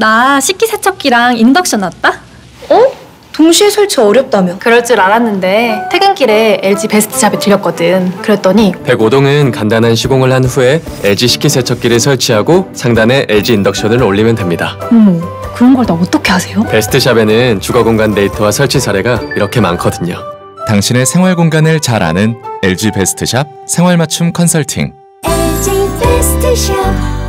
나 식기세척기랑 인덕션 왔다? 어? 동시에 설치 어렵다며? 그럴 줄 알았는데 퇴근길에 LG 베스트샵에 들렸거든. 그랬더니 105동은 간단한 시공을 한 후에 LG 식기세척기를 설치하고 상단에 LG 인덕션을 올리면 됩니다. 그런 걸 다 어떻게 하세요? 베스트샵에는 주거공간 데이터와 설치 사례가 이렇게 많거든요. 당신의 생활공간을 잘 아는 LG 베스트샵 생활맞춤 컨설팅. LG 베스트샵.